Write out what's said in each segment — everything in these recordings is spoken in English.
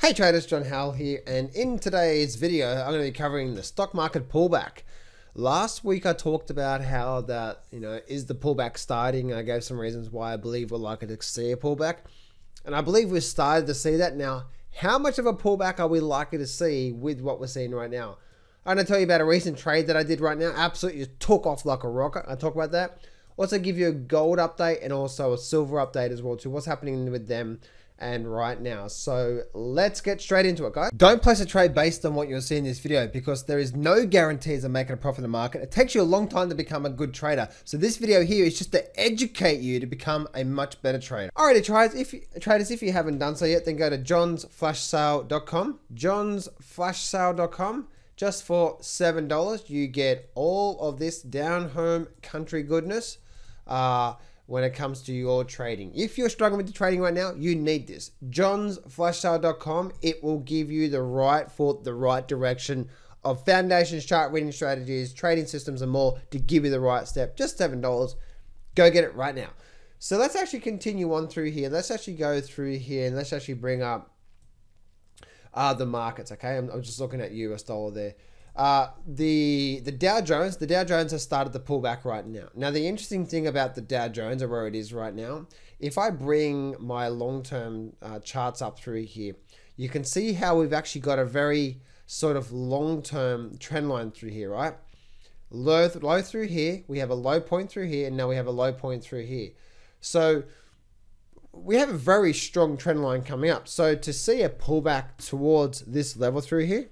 Hey traders, John Howell here, and in today's video I'm going to be covering the stock market pullback. Last week I talked about how that, is the pullback starting, and I gave some reasons why I believe we're likely to see a pullback. And I believe we've started to see that now. How much of a pullback are we likely to see with what we're seeing right now? I'm going to tell you about a recent trade that I did right now. Absolutely just took off like a rocket. I talk about that. Also give you a gold update and also a silver update as well to what's happening with them and right now. So let's get straight into it, guys. Don't place a trade based on what you'll see in this video because there is no guarantees of making a profit in the market. It takes you a long time to become a good trader. So this video here is just to educate you to become a much better trader. Alrighty, traders, if you haven't done so yet, then go to johnsflashsale.com, johnsflashsale.com. Just for $7, you get all of this down-home country goodness. When it comes to your trading. If you're struggling with the trading right now, you need this. johnsflashsale.com, it will give you the right thought, the right direction of foundations, chart reading strategies, trading systems and more to give you the right step. Just $7, go get it right now. So let's actually continue on through here. Let's actually go through here and let's actually bring up the markets, okay? I'm just looking at US dollar there. The Dow Jones has started the pullback right now. Now, the interesting thing about the Dow Jones or where it is right now, if I bring my long-term charts up through here, you can see how we've actually got a very sort of long-term trend line through here, right? Low through here, we have a low point through here, and now we have a low point through here. So we have a very strong trend line coming up. So to see a pullback towards this level through here,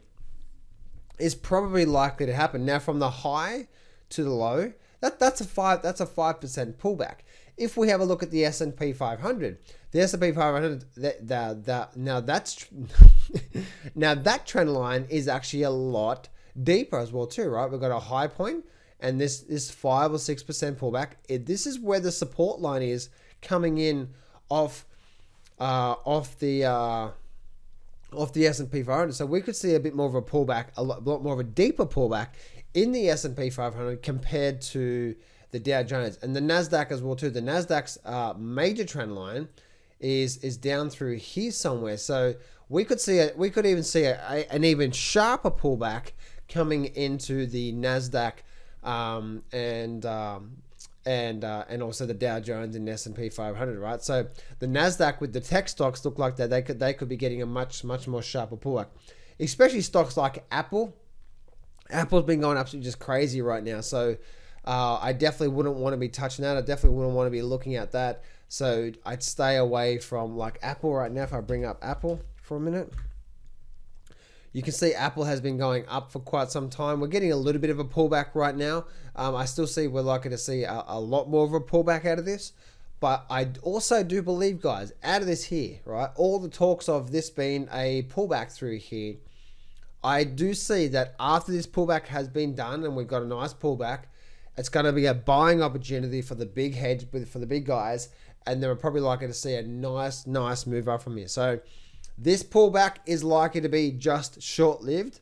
is probably likely to happen. Now from the high to the low, that's a 5% pullback. If we have a look at the S&P 500, the S&P 500, now that trend line is actually a lot deeper as well too, right? We've got a high point and this 5 or 6% pullback. This is where the support line is coming in off the S&P 500. So we could see a bit more of a pullback, a lot more of a deeper pullback in the S&P 500 compared to the Dow Jones and the Nasdaq as well too. The Nasdaq's major trend line is down through here somewhere. So we could see an even sharper pullback coming into the Nasdaq and also the Dow Jones and S&P 500, right? So the Nasdaq with the tech stocks look like that they could be getting a much more sharper pullback, especially stocks like Apple. Apple's been going absolutely just crazy right now, so I definitely wouldn't want to be touching that. I definitely wouldn't want to be looking at that. So I'd stay away from like Apple right now. If I bring up Apple for a minute, you can see Apple has been going up for quite some time. We're getting a little bit of a pullback right now. I still see we're likely to see a lot more of a pullback out of this. But I also do believe, guys, out of this here, right, all the talks of this being a pullback through here, I do see that after this pullback has been done and we've got a nice pullback, it's going to be a buying opportunity for the big hedge, for the big guys. And they're probably likely to see a nice move up from here. So this pullback is likely to be just short-lived,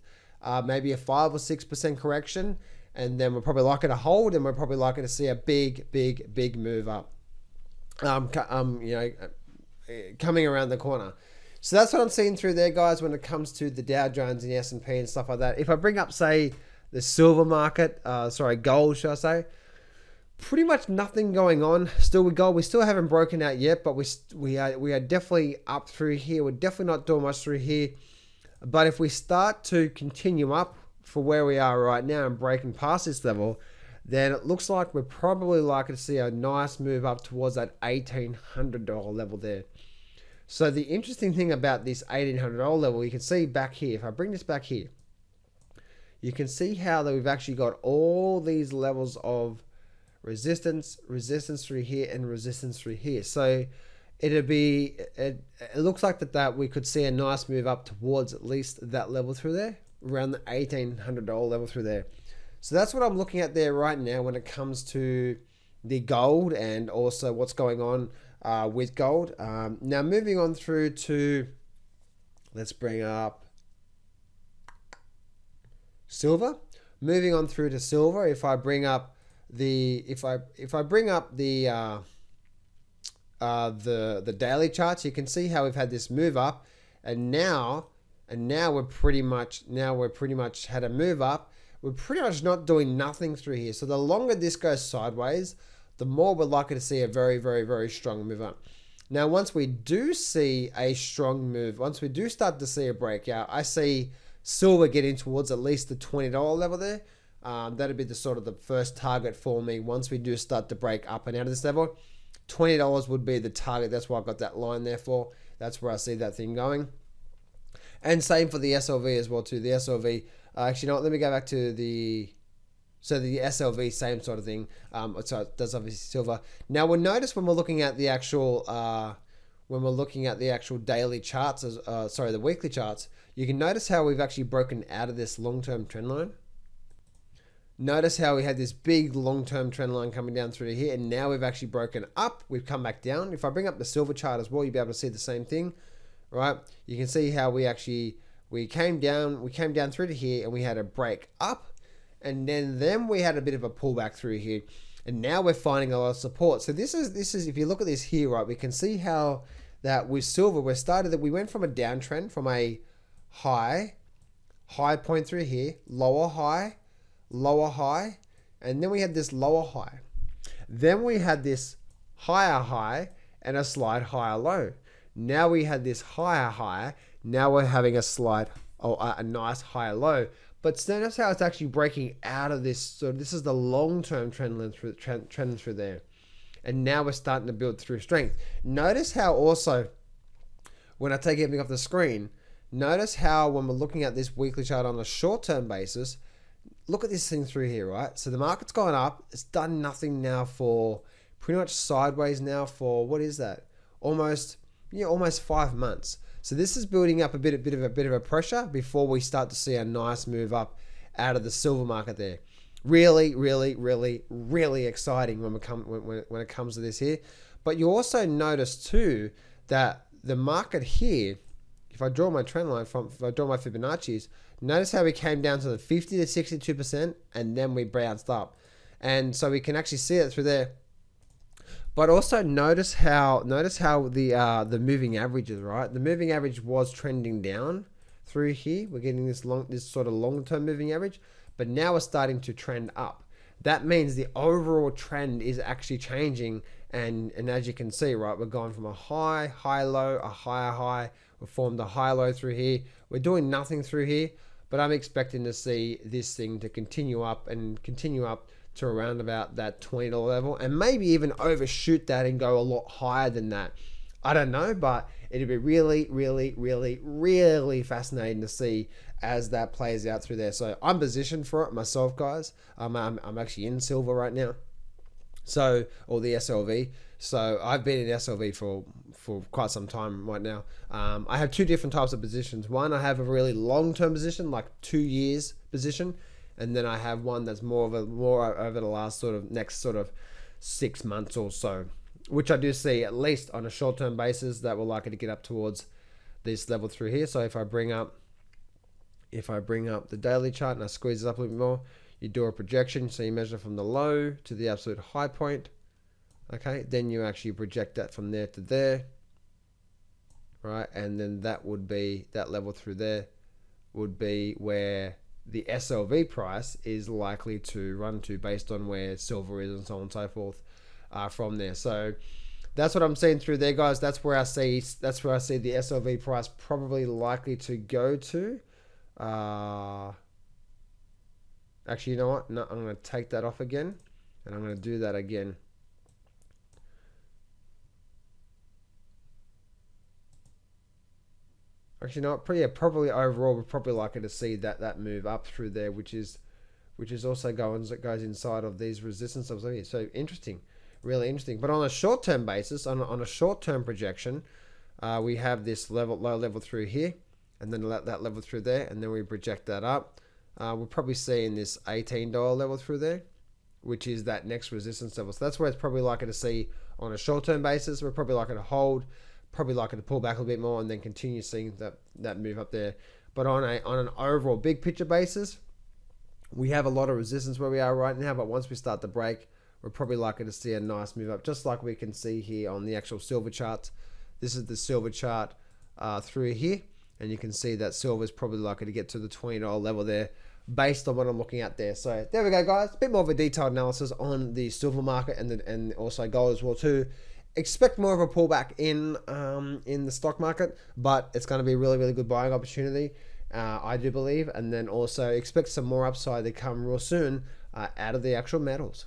maybe a 5 or 6% correction, and then we're probably likely to hold, and we're probably likely to see a big move up, coming around the corner. So that's what I'm seeing through there, guys, when it comes to the Dow Jones and the S&P and stuff like that. If I bring up, say, the silver market, gold, should I say, pretty much nothing going on still with gold. We still haven't broken out yet, but we are definitely up through here. We're definitely not doing much through here, but if we start to continue up for where we are right now and breaking past this level, then it looks like we're probably likely to see a nice move up towards that $1,800 level there. So the interesting thing about this $1,800 level, you can see back here, if I bring this back here, you can see how that we've actually got all these levels of resistance through here and resistance through here. So it looks like that we could see a nice move up towards at least that level through there, around the $1,800 level through there. So that's what I'm looking at there right now when it comes to the gold and also what's going on with gold. Now moving on through to, let's bring up silver. Moving on through to silver, if I bring up the daily charts, you can see how we've had this move up and now we're pretty much had a move up. We're pretty much not doing nothing through here. So the longer this goes sideways, the more we're likely to see a very, very, very strong move up. Now, once we do see a strong move, once we do start to see a breakout, I see silver getting towards at least the $20 level there. That'd be the sort of the first target for me. Once we do start to break up and out of this level, $20 would be the target. That's why I've got that line there for. That's where I see that thing going. And same for the SLV as well too. The SLV, actually, you know what, let me go back to the, so the SLV, same sort of thing. So it does obviously silver. Now we'll notice when we're looking at the actual, daily charts, the weekly charts, you can notice how we've actually broken out of this long-term trend line. Notice how we had this big long-term trend line coming down through here, and now we've actually broken up, we've come back down. If I bring up the silver chart as well, you'll be able to see the same thing, right? You can see how we actually, we came down through to here and we had a break up, and then we had a bit of a pullback through here, and now we're finding a lot of support. So this is if you look at this here, right, we can see how that with silver, we went from a downtrend, from a high point through here, lower high, and then we had this lower high, then we had this higher high and a slight higher low. Now we had this higher high, now we're having a slight, a nice higher low. But notice how it's actually breaking out of this. So this is the long-term trend through there, and now we're starting to build through strength. Notice how also when I take everything off the screen, notice how when we're looking at this weekly chart on a short-term basis, look at this thing through here, right? So the market's gone up, it's done nothing now for pretty much sideways now for, what is that? Almost, yeah, almost 5 months. So this is building up a bit of a pressure before we start to see a nice move up out of the silver market there. Really, really, really, really exciting when it comes to this here. But you also notice too that the market here, if I draw my trend line if I draw my Fibonacci's, notice how we came down to the 50 to 62%, and then we bounced up. And so we can actually see it through there. But also notice how the moving averages, right? The moving average was trending down through here. We're getting this sort of long-term moving average, but now we're starting to trend up. That means the overall trend is actually changing, and as you can see, right, we're going from a high low, a higher high. We formed a high low through here. We're doing nothing through here, but I'm expecting to see this thing to continue up to around about that $20 level, and maybe even overshoot that and go a lot higher than that. I don't know, but it'd be really, really, really, really fascinating to see as that plays out through there. So I'm positioned for it myself, guys. I'm actually in silver right now, so, or the SLV. So I've been in SLV for quite some time right now. I have two different types of positions. One, I have a really long-term position, like 2 years position, and then I have one that's more over the last next 6 months or so, which I do see, at least on a short-term basis, that we're likely to get up towards this level through here. So if I bring up the daily chart and I squeeze it up a little bit more, you do a projection, so you measure from the low to the absolute high point, okay? Then you actually project that from there to there, right? And then that would be, that level through there would be where the SLV price is likely to run to based on where silver is and so on and so forth. From there. So that's what I'm seeing through there, guys. That's where I see the SLV price probably likely to go to. Actually, you know what? No, I'm going to take that off again, and I'm going to do that again. Actually, no, probably overall, we're probably likely to see that move up through there, which is also goes inside of these resistance levels over here. So interesting. Really interesting. But on a short-term basis, on a short-term projection, we have this low level through here, and then that level through there, and then we project that up. We're probably seeing this $18 level through there, which is that next resistance level. So that's where it's probably likely to see on a short-term basis. We're probably likely to hold, probably likely to pull back a little bit more, and then continue seeing that move up there. But on an overall big picture basis, we have a lot of resistance where we are right now, but once we start to break, we're probably likely to see a nice move up, just like we can see here on the actual silver chart. This is the silver chart through here. And you can see that silver is probably likely to get to the $20 level there based on what I'm looking at there. So there we go, guys. A bit more of a detailed analysis on the silver market and also gold as well too. Expect more of a pullback in the stock market, but it's going to be a really, really good buying opportunity, I do believe. And then also expect some more upside to come real soon out of the actual metals.